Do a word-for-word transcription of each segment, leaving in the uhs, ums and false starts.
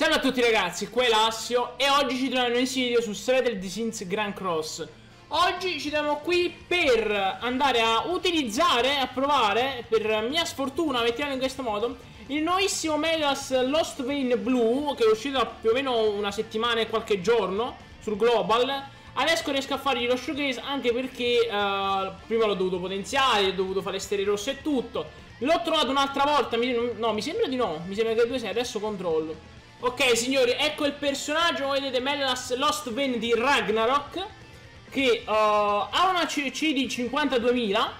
Salve a tutti ragazzi, qua è Lassio e oggi ci troviamo in video su Seven Deadly Sins Grand Cross. Oggi ci troviamo qui per andare a utilizzare, a provare, per mia sfortuna, mettiamo in questo modo, il nuovissimo Meliodas Lostvayne blu, che è uscito da più o meno una settimana e qualche giorno sul global. Adesso riesco a fargli lo showcase anche perché uh, prima l'ho dovuto potenziare, ho dovuto fare le stelle rosse e tutto. L'ho trovato un'altra volta, mi, no mi sembra di no, mi sembra che due sei, adesso controllo. Ok signori, ecco il personaggio, come vedete, Meliodas Lost Ven di Ragnarok, che uh, ha una C C di cinquantaduemila.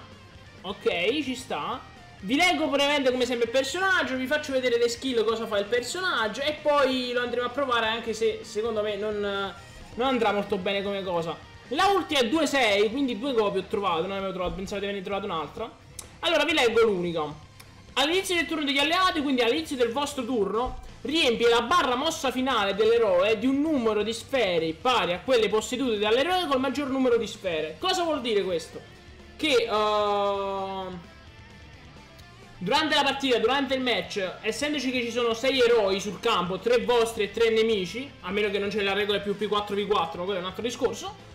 Ok, ci sta. Vi leggo brevemente come sempre il personaggio, vi faccio vedere le skill, cosa fa il personaggio, e poi lo andremo a provare, anche se secondo me non, non andrà molto bene come cosa. La ulti è due sei, quindi due copie ho trovato, non avevo trovato, pensavo di averne trovato un'altra. Allora vi leggo l'unica. All'inizio del turno degli alleati, quindi all'inizio del vostro turno, riempie la barra mossa finale dell'eroe di un numero di sfere pari a quelle possedute dall'eroe col maggior numero di sfere. Cosa vuol dire questo? Che uh, durante la partita, durante il match, essendoci che ci sono sei eroi sul campo, tre vostri e tre nemici, a meno che non c'è la regola più P quattro V quattro, ma quello è un altro discorso.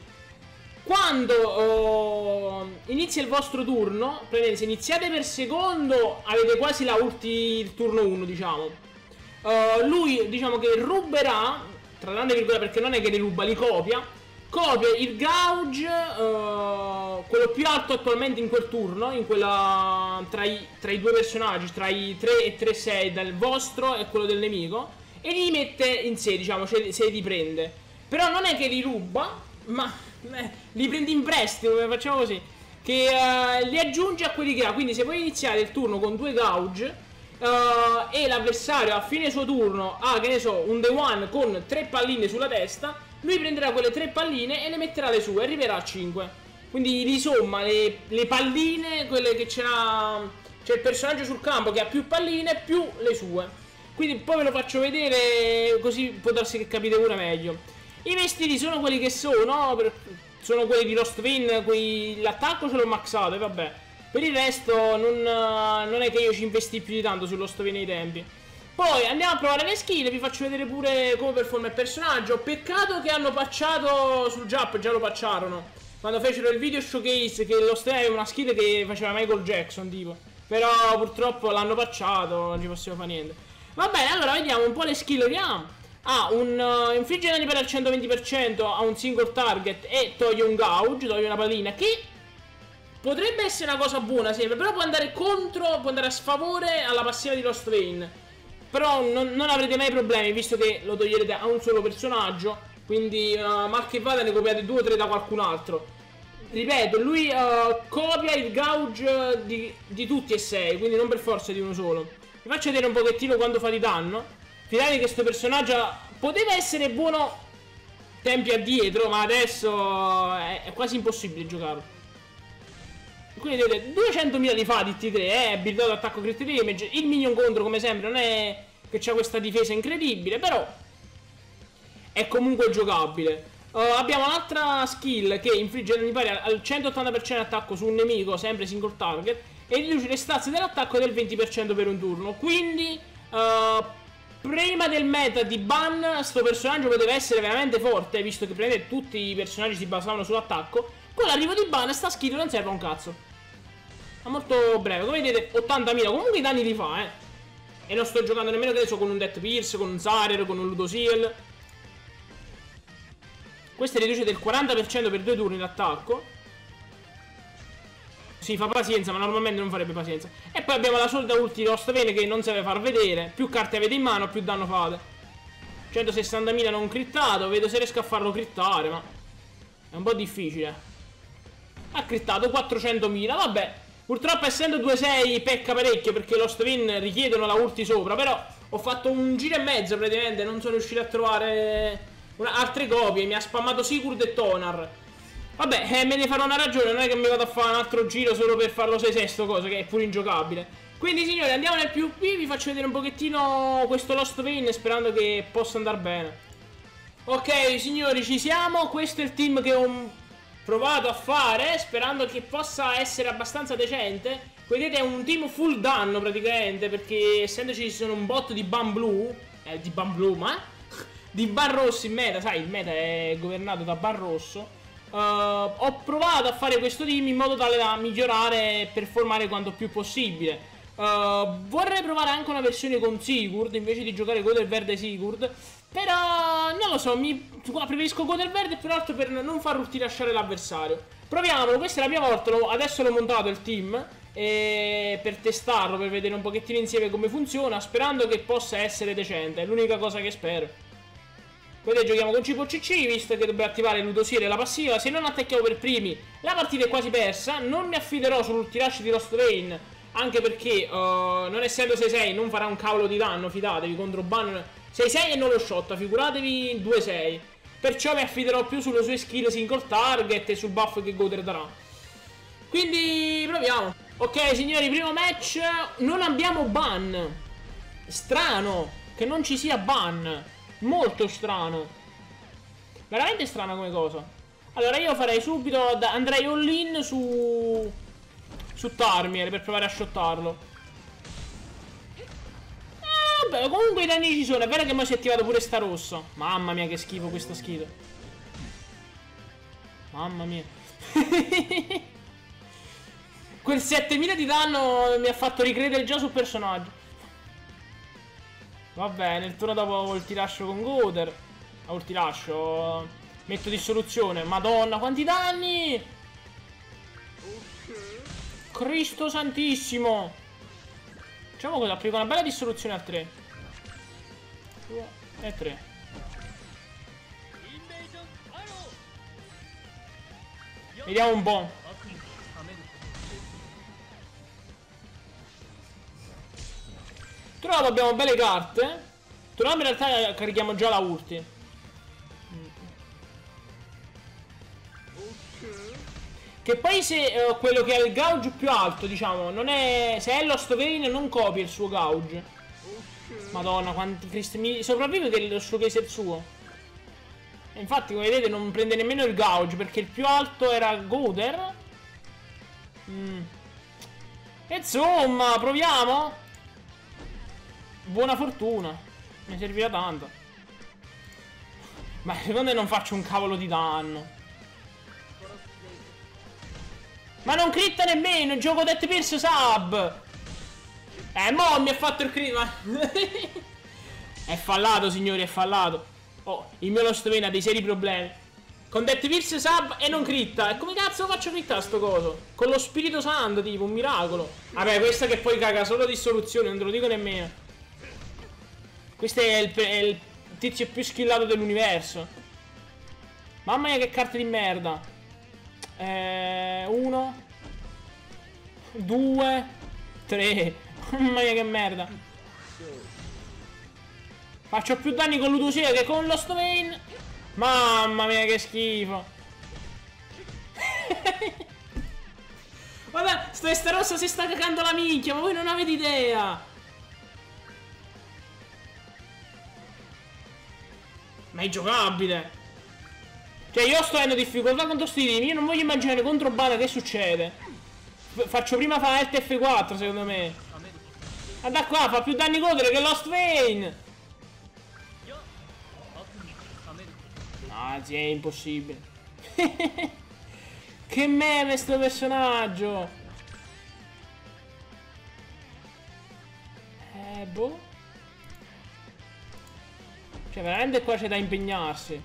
Quando uh, inizia il vostro turno, se iniziate per secondo avete quasi la ulti il turno uno, diciamo. Uh, lui diciamo che ruberà, tra grande virgola perché non è che li ruba, li copia, copia il gauge, uh, quello più alto attualmente in quel turno, in quella, tra, i, tra i due personaggi, tra i tre e tre sei dal vostro e quello del nemico, e li mette in sé, diciamo, cioè, se li prende. Però non è che li ruba, ma eh, li prende in prestito, come facciamo così, che uh, li aggiunge a quelli che ha. Quindi se voi iniziate il turno con due gauge, Uh, e l'avversario a fine suo turno ha, che ne so, un The One con tre palline sulla testa, lui prenderà quelle tre palline e le metterà le sue e arriverà a cinque. Quindi li somma le, le palline, quelle che c'ha, c'è il personaggio sul campo che ha più palline più le sue. Quindi poi ve lo faccio vedere, così può darsi che capite pure meglio. I vestiti sono quelli che sono, per, sono quelli di Lostvayne, l'attacco ce l'ho maxato e vabbè. Per il resto non, non è che io ci investi più di tanto sullo stovino ai tempi. Poi andiamo a provare le skill, vi faccio vedere pure come performa il personaggio. Peccato che hanno patchato sul Jap, già lo patcharono quando fecero il video showcase, che lo stovino aveva una skill che faceva Michael Jackson tipo. Però purtroppo l'hanno patchato, non ci possiamo fare niente. Va bene, allora vediamo un po' le skill che ha. Ha un uh, infligge danni per il centoventi per cento a un single target e toglie un gauge, toglie una pallina che... potrebbe essere una cosa buona sempre, però può andare contro, può andare a sfavore alla passiva di Lostvayne. Però non, non avrete mai problemi, visto che lo toglierete a un solo personaggio. Quindi uh, mal che vada ne copiate due o tre da qualcun altro. Ripeto, lui uh, copia il gauge di, di tutti e sei, quindi non per forza di uno solo. Vi faccio vedere un pochettino quando fa di danno. Fidate che questo personaggio poteva essere buono tempi addietro, ma adesso è, è quasi impossibile giocarlo. Quindi vedete, duecentomila di fatti T tre, eh, abilità d'attacco crit damage, il minion contro come sempre non è che c'ha questa difesa incredibile, però è comunque giocabile. Uh, abbiamo un'altra skill che infligge danni pari al centottanta per cento attacco su un nemico, sempre single target, e riduce le stazze dell'attacco del venti per cento per un turno. Quindi uh, prima del meta di Ban sto personaggio poteva essere veramente forte, visto che praticamente tutti i personaggi si basavano sull'attacco. Con l'arrivo di Ban sta skill non serve a un cazzo. Ma molto breve, come vedete ottantamila, comunque i danni li fa, eh. E non sto giocando nemmeno adesso con un Death Pierce, con un Sigurd, con un Ludociel. Questa riduce del quaranta per cento per due turni l'attacco. Si fa pazienza, ma normalmente non farebbe pazienza. E poi abbiamo la solita ulti di Lostvayne che non serve far vedere. Più carte avete in mano, più danno fate. centosessantamila non crittato, vedo se riesco a farlo crittare, ma è un po' difficile. Ha crittato quattrocentomila, vabbè. Purtroppo essendo due sei pecca parecchio, perché Lostvayne richiedono la ulti sopra. Però ho fatto un giro e mezzo praticamente, non sono riuscito a trovare una, altre copie. Mi ha spammato Sigurd e Tonar. Vabbè, eh, me ne farò una ragione, non è che mi vado a fare un altro giro solo per farlo sei sei sto cosa, che è pure ingiocabile. Quindi signori, andiamo nel PvP, vi faccio vedere un pochettino questo Lostvayne, sperando che possa andare bene. Ok signori, ci siamo, questo è il team che ho... provato a fare, sperando che possa essere abbastanza decente. Vedete, è un team full danno praticamente, perché essendoci ci sono un botto di ban blu, eh, di ban blu, ma di ban rosso in meta, sai, il meta è governato da ban rosso. Uh, ho provato a fare questo team in modo tale da migliorare e performare quanto più possibile. uh, Vorrei provare anche una versione con Sigurd invece di giocare Godelverde Sigurd. Però non lo so, mi... preferisco Godelverde più che altro per non far ultirasciare l'avversario. Proviamolo, questa è la prima volta, adesso l'ho montato il team e... per testarlo, per vedere un pochettino insieme come funziona, sperando che possa essere decente, è l'unica cosa che spero. Poi giochiamo con Cipo C C, visto che dobbiamo attivare Ludociel e la passiva. Se non attacchiamo per primi, la partita è quasi persa. Non mi affiderò sull'ultirash di Lost Ven, anche perché uh, non essendo sei sei non farà un cavolo di danno, fidatevi, contro Ban sei sei e non lo shotta, figuratevi due sei. Perciò mi affiderò più sulle sue skill single target e sul buff che Gowther darà. Quindi proviamo. Ok signori, primo match, non abbiamo Ban. Strano che non ci sia Ban, molto strano, veramente strano come cosa. Allora io farei subito, andrei all in su su Tarmiel per provare a shottarlo. Eh, vabbè, comunque i danni ci sono. È vero che mi si è attivato pure sta rossa. Mamma mia che schifo questa schifo. Mamma mia. Quel settemila di danno mi ha fatto ricredere già sul personaggio. Va bene, il turno dopo ultilascio con Gowther. Ultilascio, metto dissoluzione. Madonna, quanti danni! Cristo santissimo! Facciamo cosa? Applico una bella dissoluzione a tre. E tre. Vediamo un po'. Però abbiamo belle carte. Torniamo, in realtà carichiamo già la ulti. Che poi se eh, quello che ha il gauge più alto, diciamo, non è... se è Lost Ven non copia il suo gauge. Madonna, quanti cristi... mi sopravvive che lo showcase è il suo. E infatti, come vedete, non prende nemmeno il gauge, perché il più alto era Gowther. Mm. Insomma, proviamo. Buona fortuna, mi servirà tanto. Ma secondo me non faccio un cavolo di danno. Ma non critta nemmeno, gioco Death Pierce sub. Eh, mo mi ha fatto il crit, ma... è fallato signori, è fallato. Oh, il mio Lost Ven ha dei seri problemi. Con Death Pierce sub e non critta. E come cazzo faccio crittare sto coso? Con lo Spirito Santo, tipo, un miracolo. Vabbè, questa che poi caga solo dissoluzione, non te lo dico nemmeno. Questo è il, è il tizio più skillato dell'universo. Mamma mia che carte di merda. eh, Uno, due, tre. Mamma mia che merda. Faccio più danni con Ludosia che con Lost Ven. Mamma mia che schifo. Guarda, questa rossa si sta cagando la minchia. Ma voi non avete idea. Ma è giocabile. Cioè io sto avendo difficoltà contro sti team. Io non voglio immaginare contro Bana che succede. F Faccio prima fa L T F quattro secondo me. Ma da qua fa più danni Gowther che Lost Ven. Ah sì, è impossibile. Che meme sto personaggio. Eh boh. Cioè veramente qua c'è da impegnarsi.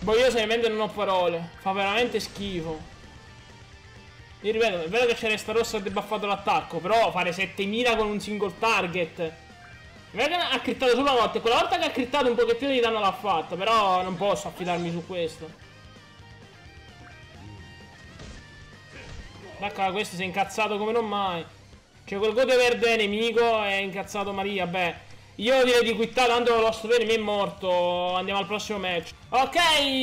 Boh, io seriamente non ho parole. Fa veramente schifo. Io ripeto, è vero che c'è questa rossa che ha debuffato l'attacco, però fare settemila con un single target. È vero che ha crittato solo una volta, e quella volta che ha crittato un pochettino di danno l'ha fatta. Però non posso affidarmi su questo. D'accordo, questo si è incazzato come non mai. Cioè quel Godelverde nemico è incazzato Maria, beh. Io direi di quittare, tanto lo Lost Ven mi è morto. Andiamo al prossimo match. Ok,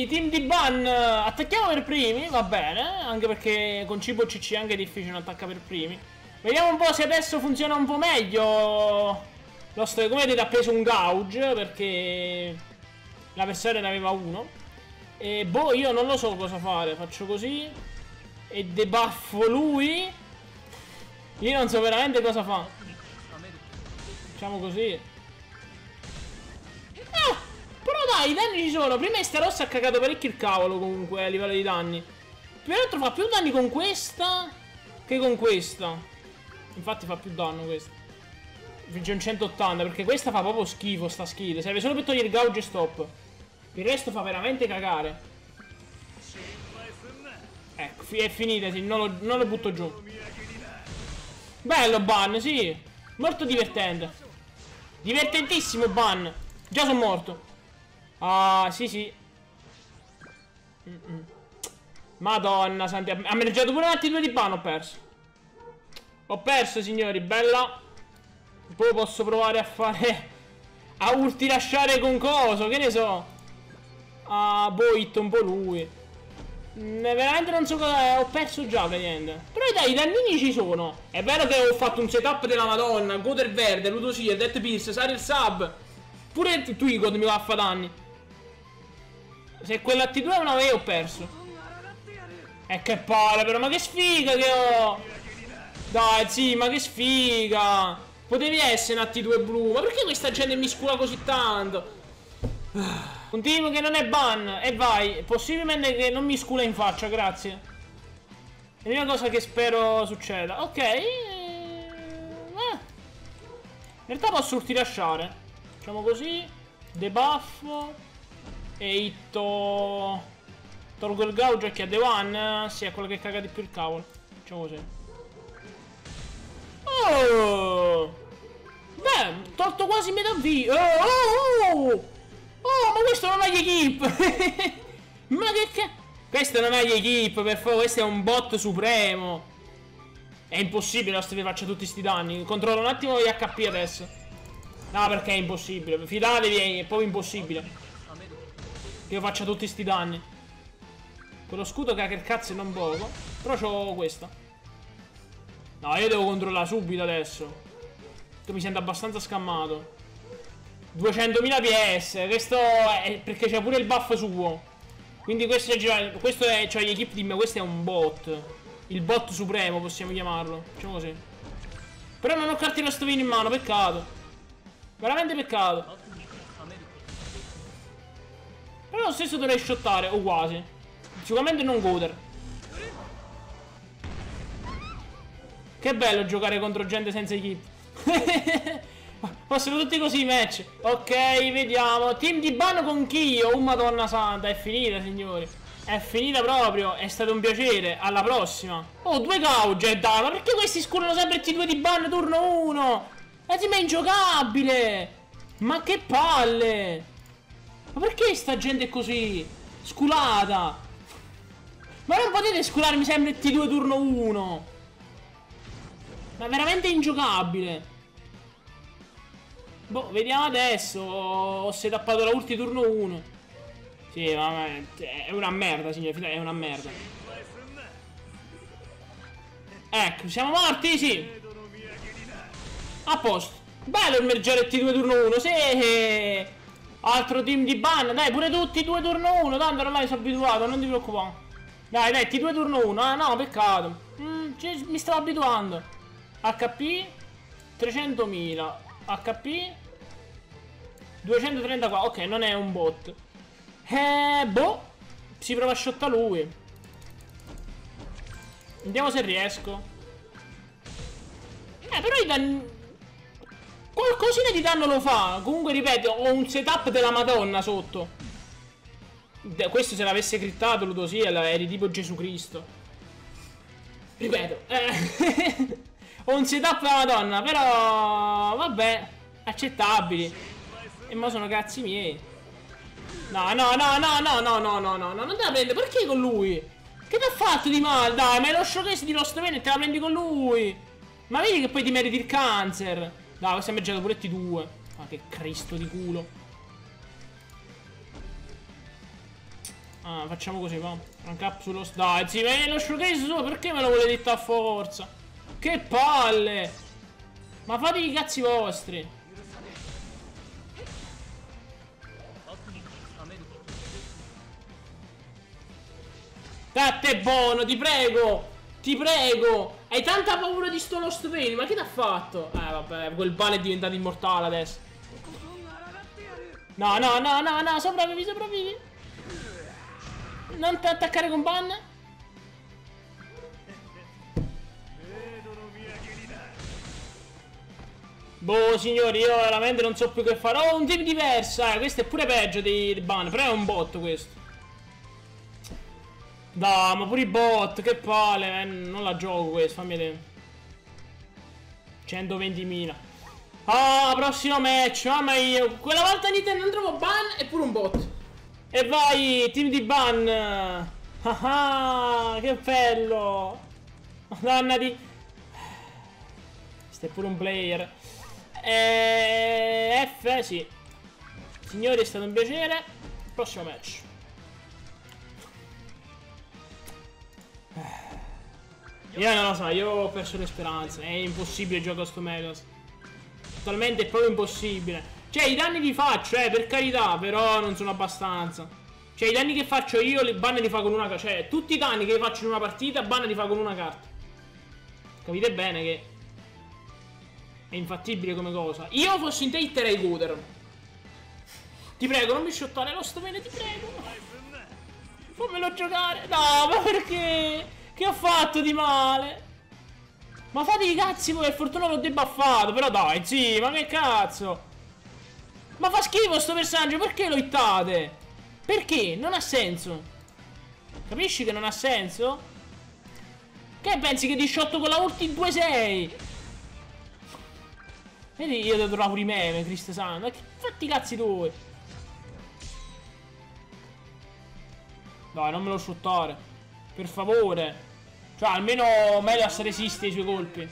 team di Ban. Attacchiamo per primi, va bene. Anche perché con Cibo C C anche è difficile non attaccare per primi. Vediamo un po' se adesso funziona un po' meglio. Lost Ven, come vedete, ha preso un gauge, perché l'avversario ne aveva uno. E boh, io non lo so cosa fare. Faccio così e debuffo lui. Io non so veramente cosa fa. Facciamo così. Ah, però dai, i danni ci sono. Prima questa rossa ha cagato parecchio il cavolo comunque a livello di danni. Peraltro fa più danni con questa che con questa. Infatti fa più danno questa. Vince un centottanta perché questa fa proprio schifo sta skill. Serve solo per togliere il gauge e stop. Il resto fa veramente cagare. Ecco, è finita, sì, non lo, non lo butto giù. Bello Ban, sì. Molto divertente. Divertentissimo Ban. Già sono morto. Ah, sì, sì. Mm-mm. Madonna santi. Ha merggiato pure un attimo di Ban, ho perso. Ho perso, signori, bella. Poi posso provare a fare... a ulti lasciare con coso, che ne so. Ah, boh, hit un po' lui. Veramente non so cosa, ho perso già praticamente. Però dai, i dannini ci sono. È vero che ho fatto un setup della Madonna. Godelverde, Ludociel, Death Pierce, Sare il sub. Pure Twigod mi va a fare danni. Se quell'attitudine non avevo, ho perso. E che palle però, ma che sfiga che ho. Dai, sì, ma che sfiga. Potevi essere una T due blu. Ma perché questa gente mi scula così tanto? Un team che non è Ban. E vai. Possibilmente che non mi scula in faccia. Grazie. È l'unica cosa che spero succeda. Ok. eh. In realtà posso ultirasciare. Facciamo così. Debuffo. E hitto. Tolgo il gauge a chi ha The One. Sì, è quello che caga di più il cavolo. Facciamo così. Oh. Beh, tolto quasi metà via. Oh, oh, oh. Oh, ma questo non ha gli equip. Ma che cazzo? Questo non ha gli equip, per favore. Questo è un bot supremo. È impossibile adesso che faccia tutti sti danni. Controllo un attimo gli H P adesso. No, perché è impossibile. Fidatevi, è proprio impossibile che io faccia tutti sti danni. Quello scudo che il cazzo non poco. Però c'ho questa. No, io devo controllare subito adesso, che mi sento abbastanza scammato. duecentomila P S, questo è perché c'è pure il buff suo. Quindi questo è, questo è cioè gli equip di me, questo è un bot. Il bot supremo possiamo chiamarlo. Facciamo così. Però non ho carte lo stovino in mano, peccato. Veramente peccato. Però lo stesso dovrei shottare, o quasi. Sicuramente non Gowther. Che bello giocare contro gente senza equip. Ma sono tutti così i match. Ok, vediamo. Team di Ban con Kio. Oh, madonna santa. È finita, signori. È finita proprio. È stato un piacere. Alla prossima. Oh, due gauge. Dai, ma perché questi sculano sempre T due di Ban turno uno? La team è ingiocabile. Ma che palle. Ma perché sta gente è così sculata? Ma non potete scularmi sempre T due turno uno. Ma è veramente ingiocabile. Boh, vediamo adesso. Ho setappato la ulti turno uno. Sì, vabbè, è una merda, signori, è una merda. Ecco, siamo morti, sì. A posto. Bello il mergere T due turno uno, sì. Altro team di Ban. Dai, pure tu T due turno uno. Tanto ormai sono abituato, non ti preoccupare. Dai, dai, T due turno uno. Ah, no, peccato. Mm, mi stavo abituando. H P trecentomila. H P duecentotrentaquattro. Ok, non è un bot. Eh, boh. Si prova a shotta lui. Vediamo se riesco. Eh, però i danni... qualcosina di danno lo fa. Comunque, ripeto, ho un setup della Madonna sotto. Questo se l'avesse crittato Ludociel, eri tipo Gesù Cristo. Ripeto. Eh. Ho un setup alla Madonna, però vabbè, accettabili. E ma sono cazzi miei. No, no, no, no, no, no, no, no, no, no, non te la prendo, perché con lui? Che ti ha fatto di male? Dai, ma è lo showcase di Lost Ven e te la prendi con lui. Ma vedi che poi ti meriti il cancer. Dai, questo è mergito pure T due. Ma che Cristo di culo. Ah, facciamo così, va. Un cap sullo... dai, sì, ma è lo showcase suo, perché me lo volete ditta a forza? Che palle! Ma fate i cazzi vostri! Date buono, ti prego! Ti prego! Hai tanta paura di sto Lostvayne, ma che t'ha fatto? Eh vabbè, quel Ban è diventato immortale adesso. No, no, no, no, no, sopravvivi, sopravvivi. Non ti attaccare con Ban. Boh, signori, io veramente non so più che fare. Oh, un team diverso, eh, questo è pure peggio di Ban, però è un bot questo. No, ma pure i bot, che palle, eh, non la gioco questo, fammi vedere. centoventimila. Ah, prossimo match, mamma mia. Quella volta Nintendo non trovo Ban e pure un bot. E vai, team di Ban. Ah, ah, che bello. Madonna di... Questo è pure un player. E... F, sì. Signori, è stato un piacere. Prossimo match. Io non lo so, io ho perso le speranze. È impossibile giocare a sto Meliodas. Totalmente è proprio impossibile. Cioè i danni li faccio, eh, per carità. Però non sono abbastanza. Cioè i danni che faccio io, Ban li fa con una carta. Cioè tutti i danni che faccio in una partita, Ban li fa con una carta. Capite bene che è infattibile come cosa. Io fossi in te hitterei Gowther. Ti prego, non mi shottare Lostvayne, ti prego. Fammelo giocare. No, ma perché? Che ho fatto di male? Ma fate i cazzi voi, per fortuna l'ho debuffato. Però dai, sì, ma che cazzo? Ma fa schifo sto personaggio, perché lo hittate? Perché? Non ha senso. Capisci che non ha senso? Che pensi che diciotto con la ulti due sei? Vedi, io devo trovare pure i meme, Cristo santo. Ma che fatti i cazzi tuoi? Dai, non me lo shottare, per favore. Cioè, almeno Meliodas resiste ai suoi colpi.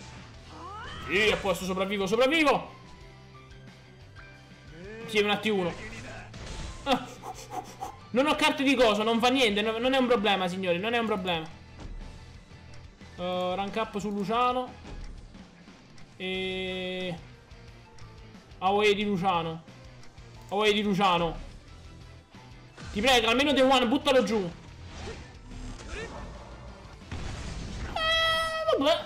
Sì, a posto, sopravvivo, sopravvivo. Sì, un A T uno. Ah. Non ho carte di coso, non fa niente, no, non è un problema, signori, non è un problema. Uh, rank up su Luciano. E... Away di Luciano. Away di Luciano. Ti prego, almeno The One, buttalo giù. Vabbè.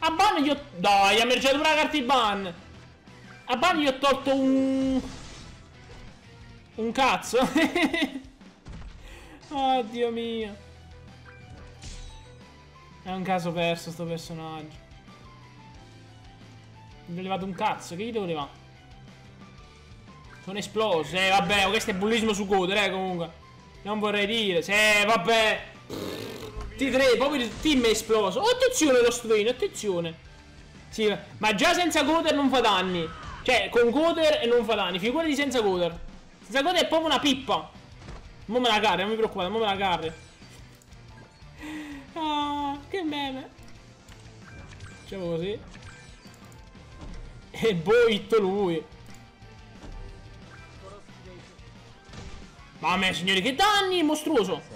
A Ban gli ho... Dai, ha merciato pure la carta di Ban. A Ban gli ho tolto un... Un cazzo. Oh, Dio mio. È un caso perso sto personaggio. Mi ho levato un cazzo, che gli devo levare? Sono esplose. Eh, vabbè, questo è bullismo su Gowther, eh, comunque. Non vorrei dire. Se, vabbè. T tre, proprio il team è esploso. Oh, attenzione Lostvayne, attenzione. Sì, ma già senza Gowther non fa danni. Cioè, con Gowther non fa danni. Figurati senza Gowther. Senza Gowther è proprio una pippa. Mo' me la carri, non mi preoccupate, mo' me la carri. Ah, che meme. Facciamo così. E boh, hitto lui. Mamma mia, signori, che danni, mostruoso.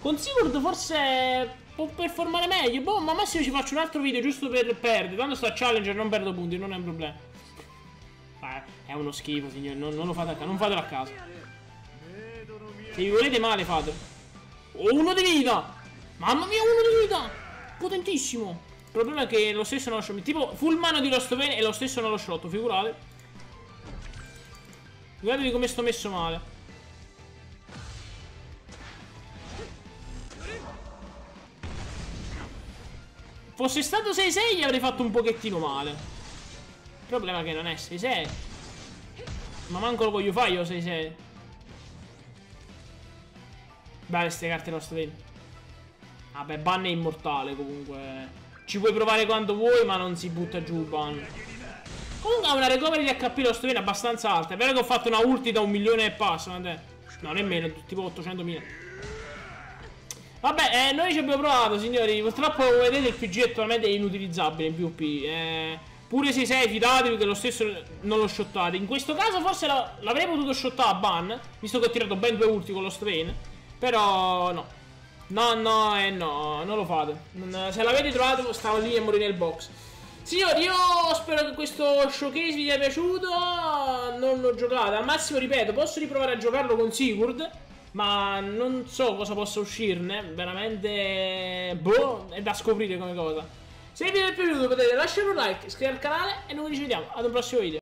Con Sigurd forse può performare meglio. Boh, ma massimo ci faccio un altro video giusto per perdere. Tanto sto a challenger, non perdo punti, non è un problema. Beh, è uno schifo, signori. Non, non lo fate a caso, non fatelo a caso. Se vi volete male fate. Oh, uno di vita. Mamma mia, uno di vita. Potentissimo. Il problema è che lo stesso non lo shot. Tipo full mano di Lostvayne e lo stesso non lo shot. Figurate. Guardatevi come sto messo male. Fosse stato sei sei gli avrei fatto un pochettino male. Il problema è che non è sei sei. Ma manco lo voglio fare io sei sei. Beh, queste carte nostre. Vabbè, ah, Ban è immortale comunque. Ci puoi provare quando vuoi, ma non si butta giù Ban. Comunque ha una recovery di H P nostre abbastanza alta. È vero che ho fatto una ulti da un milione e passa. No, nemmeno, tipo ottocentomila. Vabbè, eh, noi ci abbiamo provato, signori. Purtroppo, come vedete, il P G attualmente è inutilizzabile in P V P. Eh, pure se sei, fidatevi che lo stesso non lo shottate. In questo caso forse l'avrei potuto shottare a Ban, visto che ho tirato ben due ulti con Lostvayne. Però no. No, no, eh no, non lo fate. Non, se l'avete trovato, stavo lì e morì nel box. Signori, io spero che questo showcase vi sia piaciuto. Non l'ho giocato. Al massimo, ripeto, posso riprovare a giocarlo con Sigurd. ma non so cosa possa uscirne. Veramente, boh, è da scoprire come cosa. Se il video vi è piaciuto potete lasciare un like, iscrivervi al canale e noi ci vediamo ad un prossimo video.